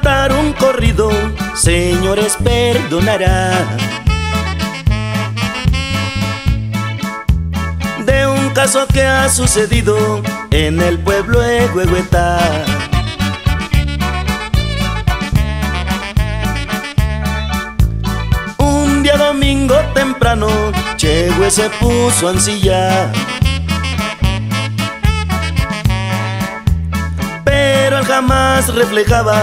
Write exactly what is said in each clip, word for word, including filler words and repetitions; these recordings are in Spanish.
cantar un corrido, señores, perdonará. De un caso que ha sucedido en el pueblo de Huehueta. Un día domingo temprano, Chegüe se puso a ensillar. Jamás reflejaba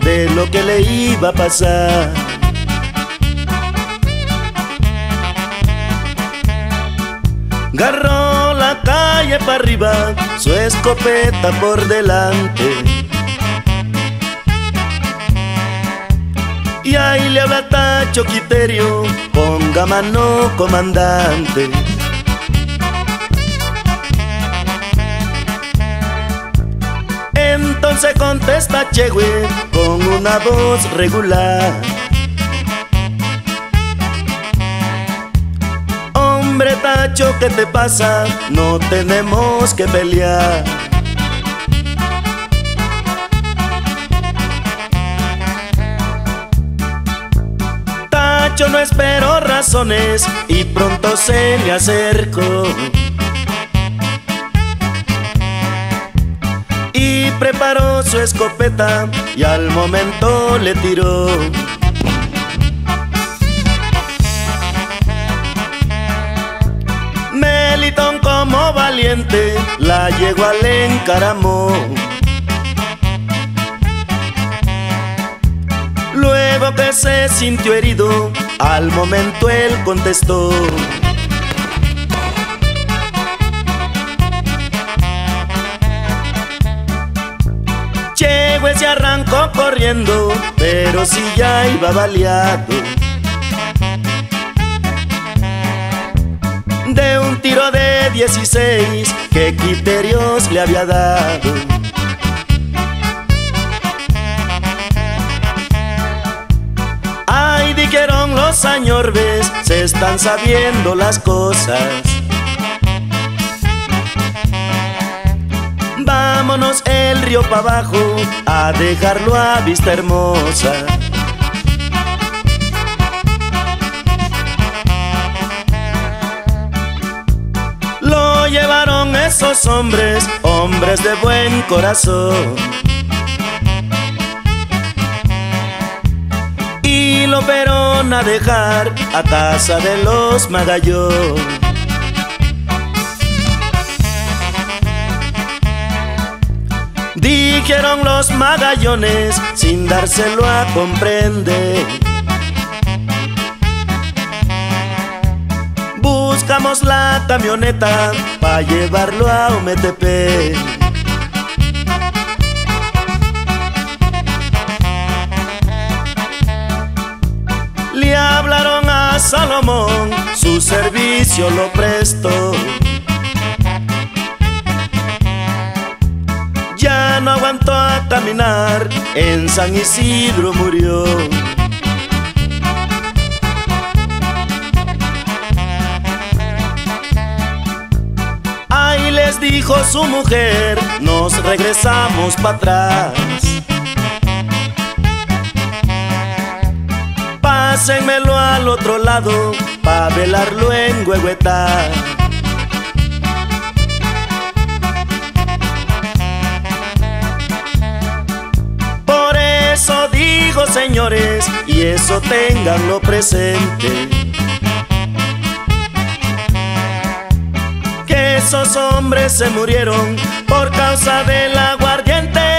de lo que le iba a pasar. Agarró la calle para arriba, su escopeta por delante, y ahí le habla Tacho Quiterio: ponga mano, comandante. Entonces contesta Chegüe con una voz regular: hombre Tacho, ¿qué te pasa? No tenemos que pelear. Tacho no esperó razones y pronto se le acercó y preparó su escopeta y al momento le tiró. Melitón, como valiente, la yegua le encaramó. Luego que se sintió herido, al momento él contestó: Chegüe se arrancó corriendo, pero si ya iba baleado de un tiro de dieciséis que Quiterios le había dado. Ay, dijeron los señores, se están sabiendo las cosas. Vámonos el río para abajo a dejarlo a vista hermosa. Lo llevaron esos hombres, hombres de buen corazón, y lo fueron a dejar a casa de los Magallón. Dijeron los magallones sin dárselo a comprender: buscamos la camioneta para llevarlo a Ometepe. Le hablaron a Salomón, su servicio lo prestó. Ya no aguantó a caminar, en San Isidro murió. Ahí les dijo su mujer: nos regresamos para atrás. Pásenmelo al otro lado, pa' velarlo en Huehueta. Eso digo, señores, y eso ténganlo presente, que esos hombres se murieron por causa del aguardiente.